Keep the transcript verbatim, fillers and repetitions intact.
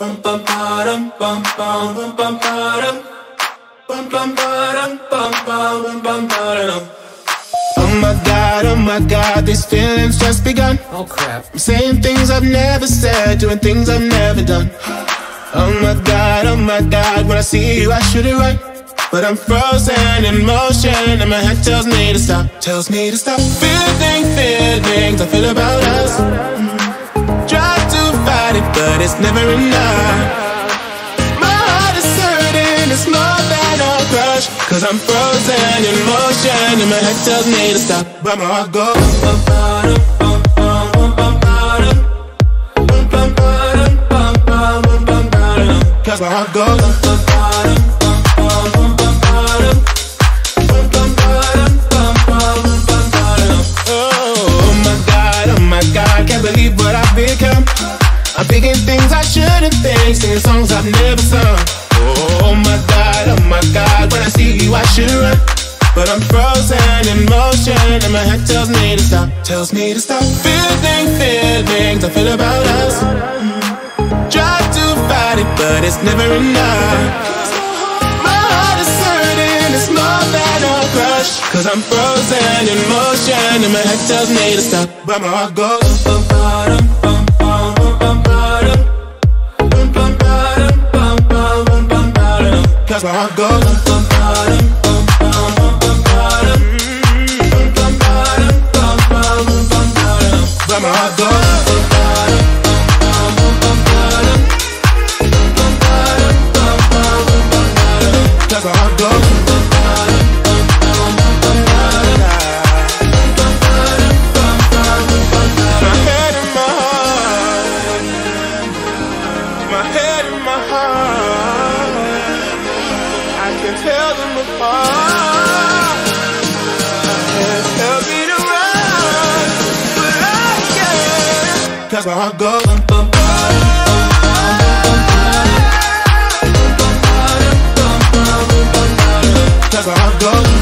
Bum bum bum bum bum bum bum bum bum bum bum bum bum. Oh my god, oh my god, these feelings just begun. Oh crap. I'm saying things I've never said, doing things I've never done. Oh my god, oh my god, when I see you I should it right, but I'm frozen in motion and my head tells me to stop. Tells me to stop feeling feelings I feel about us. Try to fight it but it's never enough. My heart is hurting, it's more than a crush, cause I'm frozen in motion and my head tells me to stop, but my heart goes. Cause my heart goes. Oh my god, oh my god, can't believe what I've become. I'm thinking things I shouldn't think, singing songs I've never sung. Oh my god, oh my god, when I see you I should run, but I'm frozen in motion and my head tells me to stop. Tells me to stop feeling feelings I feel about us. But it's never enough. My heart is hurting, it's more than a crush, cause I'm frozen in motion and my head tells me to stop, but my heart goes. Cause my heart goes. But my heart goes. Cause my heart goes. Cause my heart goes.